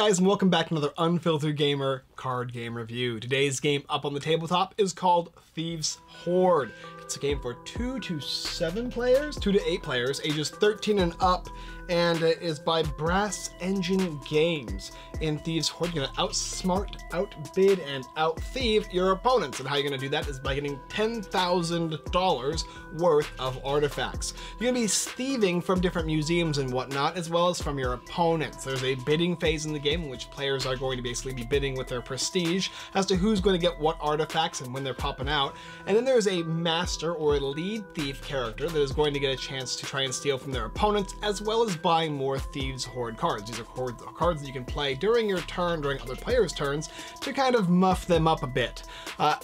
guys, and welcome back to another Unfiltered Gamer card game review. Today's game up on the tabletop is called Thieves' Hoard. It's a game for 2 to 8 players, ages 13 and up, and it is by Brass Engine Games. In Thieves' Hoard, you're gonna outsmart, outbid, and out-thieve your opponents. And how you're gonna do that is by getting $10,000 worth of artifacts. You're gonna be thieving from different museums and whatnot, as well as from your opponents. There's a bidding phase in the game in which players are going to basically be bidding with their prestige as to who's gonna get what artifacts and when they're popping out. And then there's a master or a lead thief character that is going to get a chance to try and steal from their opponents, as well as buying more Thieves' Hoard cards. These are cards that you can play during your turn, during other players' turns, to kind of muff them up a bit.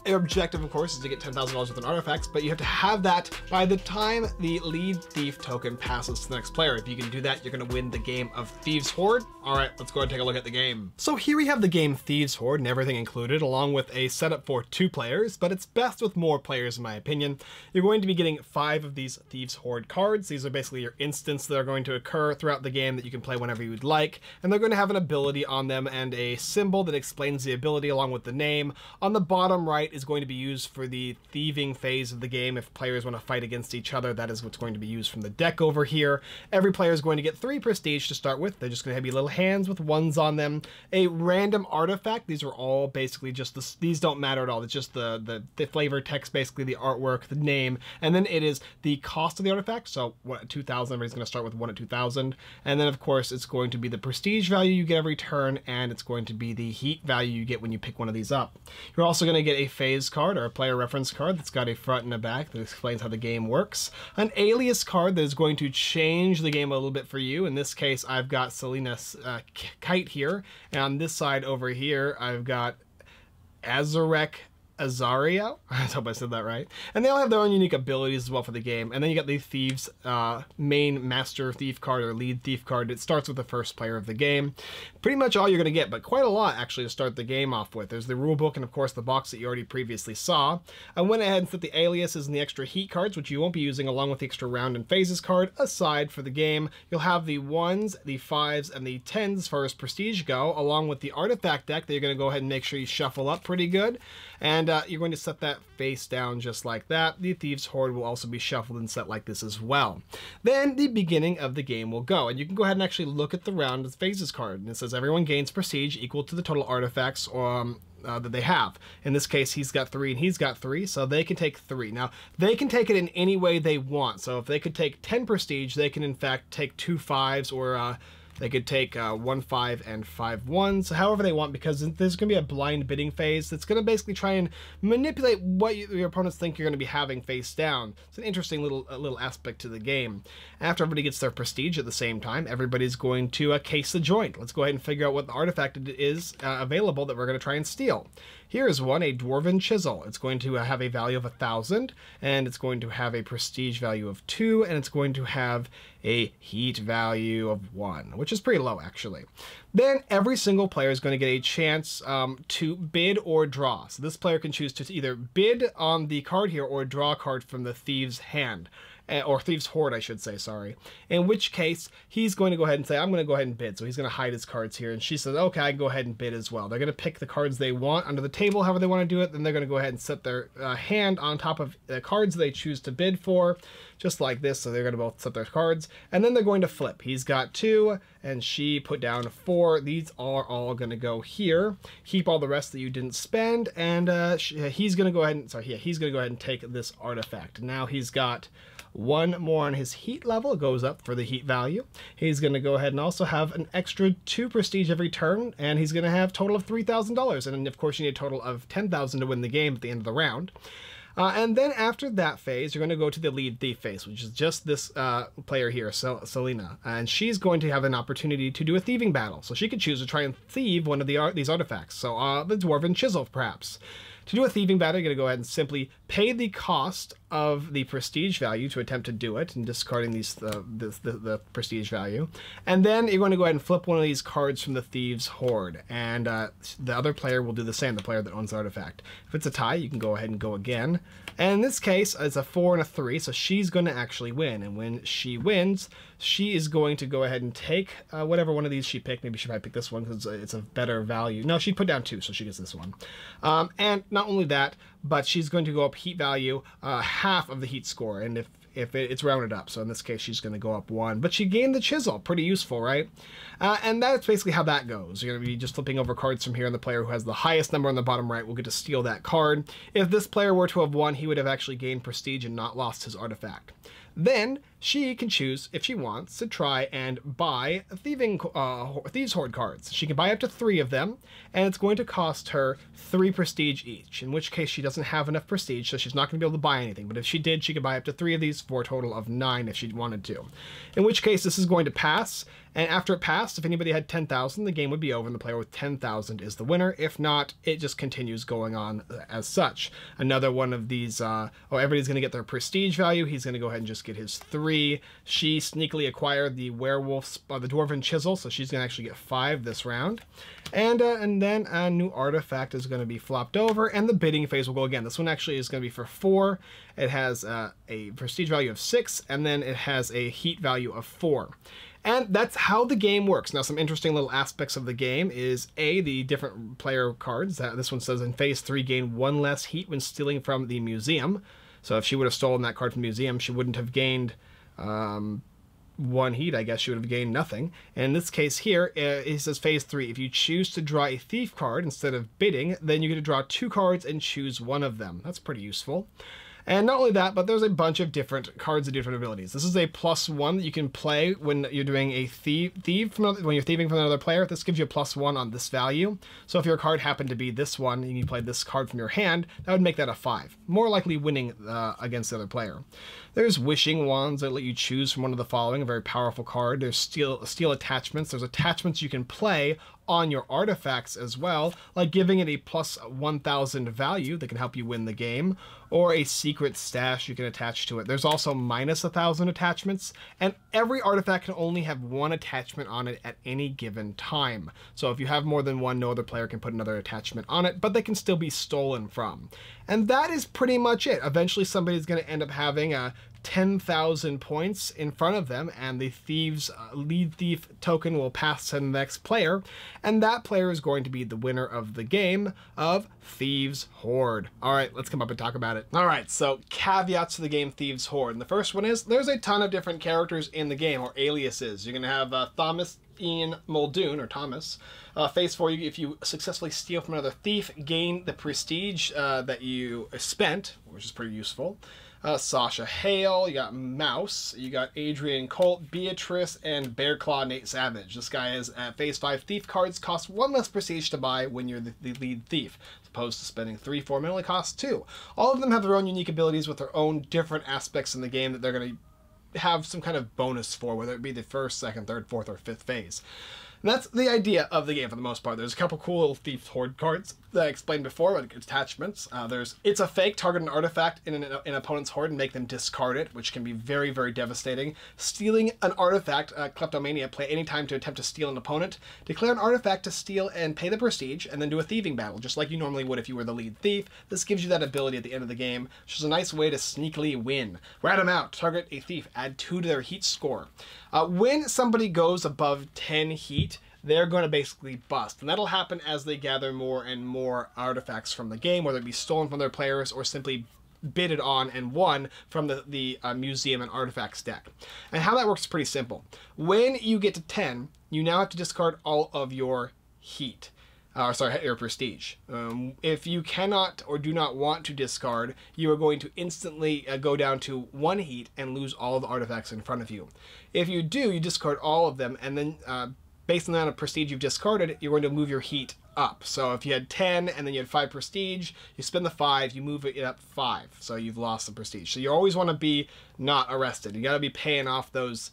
Your objective, of course, is to get $10,000 worth of artifacts, but you have to have that by the time the lead thief token passes to the next player. If you can do that, you're going to win the game of Thieves' Hoard. All right, let's go ahead and take a look at the game. So here we have the game Thieves' Hoard and everything included, along with a setup for 2 players, but it's best with more players in my opinion. You're going to be getting 5 of these Thieves' Hoard cards. These are basically your instants that are going to occur throughout the game that you can play whenever you'd like, and they're going to have an ability on them and a symbol that explains the ability along with the name. On the bottom right is going to be used for the thieving phase of the game. If players want to fight against each other, that is what's going to be used from the deck over here. Every player is going to get 3 prestige to start with. They're just going to have little hands with ones on them. A random artifact. These are all basically just these don't matter at all. It's just the flavor text, basically the artwork, the name, and then it is the cost of the artifact. So what at 2,000, everybody's going to start with one at 2,000. And then of course it's going to be the prestige value you get every turn, and it's going to be the heat value you get when you pick one of these up. You're also going to get a phase card or a player reference card that's got a front and a back that explains how the game works. An alias card that is going to change the game a little bit for you. In this case I've got Selena's kite here, and on this side over here I've got Azurek Azario, I hope I said that right. And they all have their own unique abilities as well for the game. And then you got the Thieves main master thief card or lead thief card. It starts with the first player of the game. Pretty much all you're going to get, but quite a lot actually to start the game off with. There's the rule book and of course the box that you already previously saw. I went ahead and set the aliases and the extra heat cards, which you won't be using, along with the extra round and phases card aside for the game. You'll have the 1s, the 5s, and the 10s as far as prestige go, along with the artifact deck that you're going to go ahead and make sure you shuffle up pretty good. And you're going to set that face down just like that. The Thieves' Hoard will also be shuffled and set like this as well. Then the beginning of the game will go, and you can go ahead and actually look at the round phases card, and it says everyone gains prestige equal to the total artifacts that they have. In this case he's got 3 and he's got 3, so they can take 3. Now they can take it in any way they want, so if they could take 10 prestige, they can in fact take 2 5s, or they could take 1 5 and 5 1s, however they want, because there's going to be a blind bidding phase that's going to basically try and manipulate what your opponents think you're going to be having face down. It's an interesting little aspect to the game. After everybody gets their prestige at the same time, everybody's going to case the joint. Let's go ahead and figure out what the artifact is available that we're going to try and steal. Here is one, a Dwarven Chisel. It's going to have a value of 1,000, and it's going to have a prestige value of 2, and it's going to have a heat value of 1, which is pretty low actually. Then every single player is going to get a chance to bid or draw. So this player can choose to either bid on the card here or draw a card from the Thieves' hand. Or Thieves' Hoard, I should say, sorry. In which case, he's going to go ahead and say, I'm going to go ahead and bid. So he's going to hide his cards here. And she says, okay, I can go ahead and bid as well. They're going to pick the cards they want under the table, however they want to do it. Then they're going to go ahead and set their hand on top of the cards they choose to bid for, just like this. So they're going to both set their cards. And then they're going to flip. He's got 2, and she put down 4. These are all going to go here. Keep all the rest that you didn't spend. And he's going to go ahead and, he's going to go ahead and take this artifact. Now he's got 1 more on his heat level. It goes up for the heat value. He's going to go ahead and also have an extra 2 prestige every turn, and he's going to have a total of $3,000. And of course you need a total of $10,000 to win the game at the end of the round. And then after that phase, you're going to go to the lead thief phase, which is just this player here, Selena. And she's going to have an opportunity to do a thieving battle. So she could choose to try and thieve one of these artifacts. So the Dwarven Chisel, perhaps. To do a thieving battle, you're going to go ahead and simply Pay the cost of the prestige value to attempt to do it, and discarding these the prestige value. And then you're going to go ahead and flip one of these cards from the Thieves' Hoard, and the other player will do the same, the player that owns the artifact. If it's a tie, you can go ahead and go again. And in this case, it's a 4 and a 3, so she's going to actually win. And when she wins, she is going to go ahead and take whatever one of these she picked. Maybe she might pick this one because it's a better value. No, she put down 2, so she gets this one. And not only that, but she's going to go up heat value, half of the heat score, and if it's rounded up, so in this case she's going to go up 1, but she gained the chisel. Pretty useful, right? And that's basically how that goes. You're going to be just flipping over cards from here, and the player who has the highest number on the bottom right will get to steal that card. If this player were to have won, he would have actually gained prestige and not lost his artifact. Then she can choose, if she wants, to try and buy Thieves' Hoard cards. She can buy up to 3 of them, and it's going to cost her 3 prestige each, in which case she doesn't have enough prestige, so she's not going to be able to buy anything. But if she did, she could buy up to 3 of these for a total of 9 if she wanted to. In which case, this is going to pass, and after it passed, if anybody had 10,000, the game would be over, and the player with 10,000 is the winner. If not, it just continues going on as such. Another one of these, everybody's going to get their prestige value. He's going to go ahead and just get his 3. She sneakily acquired the werewolf's the dwarven chisel, so she's gonna actually get 5 this round, and then a new artifact is going to be flopped over, and the bidding phase will go again. This one actually is going to be for 4. It has a prestige value of 6, and then it has a heat value of 4. And that's how the game works. Now, some interesting little aspects of the game is, A, the different player cards. This one says in phase 3, gain 1 less heat when stealing from the museum. So if she would have stolen that card from the museum, she wouldn't have gained 1 heat, I guess. She would have gained nothing. And in this case here, it says phase 3. If you choose to draw a thief card instead of bidding, then you get to draw 2 cards and choose 1 of them. That's pretty useful. And not only that, but there's a bunch of different cards and different abilities. This is a +1 that you can play when you're doing a when you're thieving from another player. This gives you a +1 on this value. So if your card happened to be this one and you played this card from your hand, that would make that a 5. More likely winning against the other player. There's wishing wands that let you choose from one of the following, a very powerful card. There's steel attachments. There's attachments you can play on your artifacts as well, like giving it a +1,000 value that can help you win the game, or a secret stash you can attach to it. There's also -1,000 attachments, and every artifact can only have 1 attachment on it at any given time. So if you have more than 1, no other player can put another attachment on it, but they can still be stolen from. And that is pretty much it. Eventually somebody's going to end up having a 10,000 points in front of them, and the lead thief token will pass to the next player, and that player is going to be the winner of the game of Thieves' Hoard. All right, let's come up and talk about it. All right, so caveats to the game Thieves' Hoard. And the first one is there's a ton of different characters in the game, or aliases. You're going to have Thomas Ian Muldoon, or Thomas. Phase 4, if you successfully steal from another thief, gain the prestige that you spent, which is pretty useful. Sasha Hale, you got Mouse, you got Adrian Colt, Beatrice, and Bearclaw, Nate Savage. This guy is at phase 5. Thief cards cost 1 less prestige to buy when you're the lead thief, as opposed to spending 3 for them. It only costs 2. All of them have their own unique abilities with their own different aspects in the game that they're going to have some kind of bonus for, whether it be the 1st, 2nd, 3rd, 4th, or 5th phase. And that's the idea of the game for the most part. There's a couple cool little Thieves' Hoard cards that I explained before, like attachments. It's a fake, target an artifact in an opponent's hoard and make them discard it, which can be very, very devastating. Stealing an artifact, Kleptomania, play any time to attempt to steal an opponent. Declare an artifact to steal and pay the prestige, and then do a thieving battle, just like you normally would if you were the lead thief. This gives you that ability at the end of the game, which is a nice way to sneakily win. Rat them out, target a thief, add 2 to their heat score. When somebody goes above 10 heat, they're going to basically bust. And that'll happen as they gather more and more artifacts from the game, whether it be stolen from their players or simply bidded on and won from the museum and artifacts deck. And how that works is pretty simple. When you get to 10, you now have to discard all of your heat. Your prestige. If you cannot or do not want to discard, you are going to instantly go down to 1 heat and lose all the artifacts in front of you. If you do, you discard all of them, and then based on the amount of prestige you've discarded, you're going to move your heat up. So if you had 10 and then you had 5 prestige, you spend the 5, you move it up 5. So you've lost the prestige. So you always want to be not arrested. You got to be paying off those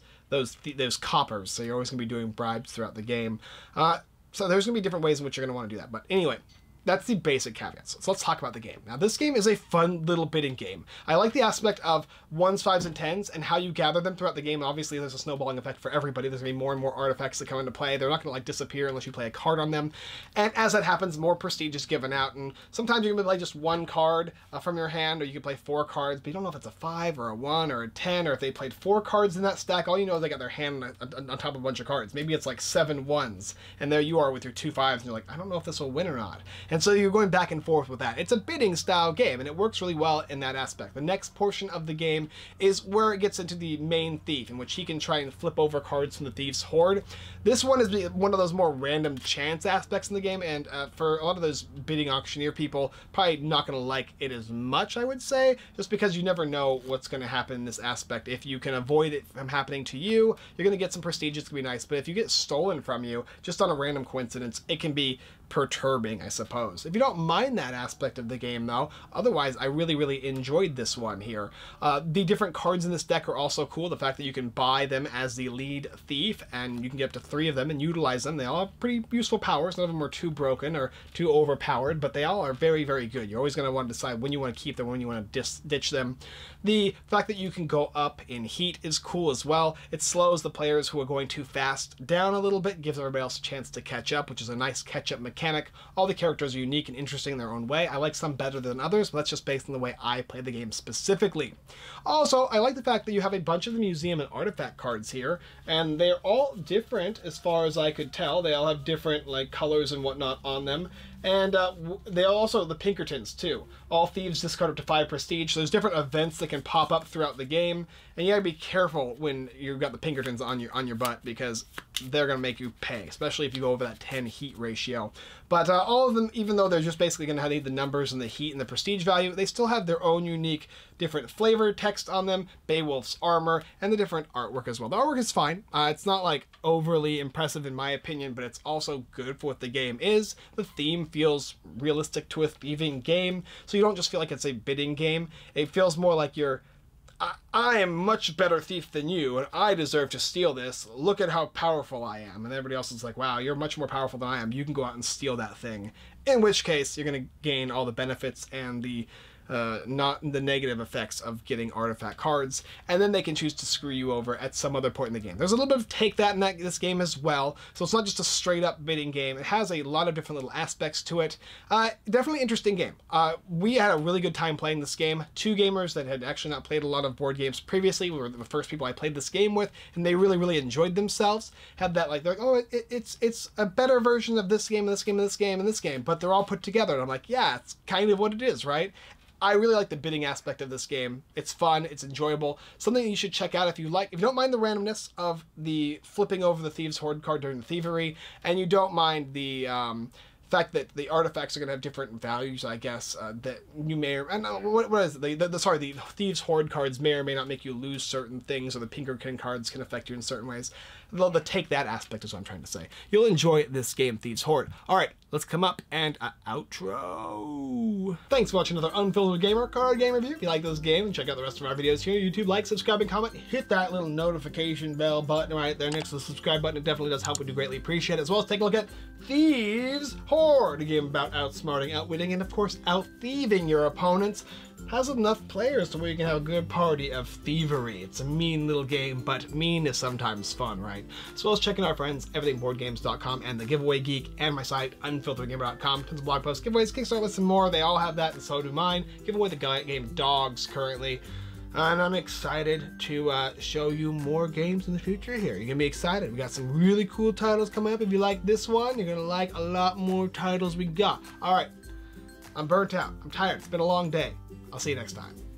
coppers. So you're always going to be doing bribes throughout the game. So there's going to be different ways in which you're going to want to do that. But anyway, That's the basic caveats. So let's talk about the game. Now, this game is a fun little bidding game. I like the aspect of 1s, 5s, and 10s and how you gather them throughout the game. Obviously, there's a snowballing effect for everybody. There's going to be more and more artifacts that come into play. They're not going to, like, disappear unless you play a card on them. And as that happens, more prestige is given out. And sometimes you can play just 1 card from your hand, or you can play 4 cards, but you don't know if it's a 5 or a 1 or a 10, or if they played 4 cards in that stack. All you know is they got their hand on top of a bunch of cards. Maybe it's like 7 1s, and there you are with your 2 5s, and you're like, I don't know if this will win or not. And so you're going back and forth with that. It's a bidding style game, and it works really well in that aspect. The next portion of the game is where it gets into the main thief, in which he can try and flip over cards from the Thieves' Hoard. This one is one of those more random chance aspects in the game, and for a lot of those bidding auctioneer people, probably not going to like it as much, I would say, just because you never know what's going to happen in this aspect. If you can avoid it from happening to you, you're going to get some prestige. It's going to be nice, but if you get stolen from you just on a random coincidence, it can be perturbing, I suppose. If you don't mind that aspect of the game, though, otherwise I really, really enjoyed this one here. The different cards in this deck are also cool. The fact that you can buy them as the lead thief, and you can get up to 3 of them and utilize them. They all have pretty useful powers. None of them are too broken or too overpowered, but they all are very, very good. You're always going to want to decide when you want to keep them, when you want to ditch them. The fact that you can go up in heat is cool as well. It slows the players who are going too fast down a little bit, gives everybody else a chance to catch up, which is a nice catch-up mechanic. All the characters are unique and interesting in their own way. I like some better than others, but that's just based on the way I play the game specifically. Also, I like the fact that you have a bunch of the museum and artifact cards here, and they're all different as far as I could tell. They all have different, like, colors and whatnot on them. And they also, the Pinkertons too. All thieves discard up to 5 prestige. So there's different events that can pop up throughout the game, and you gotta be careful when you've got the Pinkertons on your butt, because they're gonna make you pay, especially if you go over that 10 heat ratio. But all of them, even though they're just basically gonna have the numbers and the heat and the prestige value, they still have their own unique, different flavor text on them, Beowulf's armor, and the different artwork as well. The artwork is fine. It's not like overly impressive in my opinion, but it's also good for what the game is. The theme feels realistic to a thieving game, so you don't just feel like it's a bidding game. It feels more like you're, I am much better thief than you, and I deserve to steal this. Look at how powerful I am. And everybody else is like, wow, you're much more powerful than I am. You can go out and steal that thing. In which case, you're going to gain all the benefits and the not the negative effects of getting artifact cards, and then they can choose to screw you over at some other point in the game. There's a little bit of take that in this game as well, so it's not just a straight up bidding game. It has a lot of different little aspects to it. Definitely interesting game. We had a really good time playing this game. 2 gamers that had actually not played a lot of board games previously were the first people I played this game with, and they really, really enjoyed themselves. Had that, like, they're like, oh, it's a better version of this game and this game and this game and this game, but they're all put together, and I'm like, yeah, it's kind of what it is, right? I really like the bidding aspect of this game. It's fun, it's enjoyable, something you should check out if you like. If you don't mind the randomness of the flipping over the Thieves' Hoard card during the thievery, and you don't mind the fact that the artifacts are going to have different values, I guess, that you may or... The Thieves' Hoard cards may or may not make you lose certain things, or the Pinkerton cards can affect you in certain ways. The take that aspect is what I'm trying to say. You'll enjoy this game, Thieves' Hoard. Alright, let's come up and outro. Thanks for watching another Unfiltered Gamer card game review. If you like this game, check out the rest of our videos here. YouTube, like, subscribe, and comment. Hit that little notification bell button right there next to the subscribe button. It definitely does help. We do greatly appreciate it. As well as take a look at Thieves Hoard, a game about outsmarting, outwitting, and of course out-thieving your opponents. Has enough players to where you can have a good party of thievery. It's a mean little game, but mean is sometimes fun, right? As well as checking our friends, everythingboardgames.com and the Giveaway Geek, and my site, unfilteredgamer.com. Tons of blog posts, giveaways, Kickstarter lists, and more. They all have that, and so do mine. Give away the game Dogs currently. And I'm excited to show you more games in the future here. You're gonna be excited. We got some really cool titles coming up. If you like this one, you're gonna like a lot more titles we got. All right, I'm burnt out. I'm tired. It's been a long day. I'll see you next time.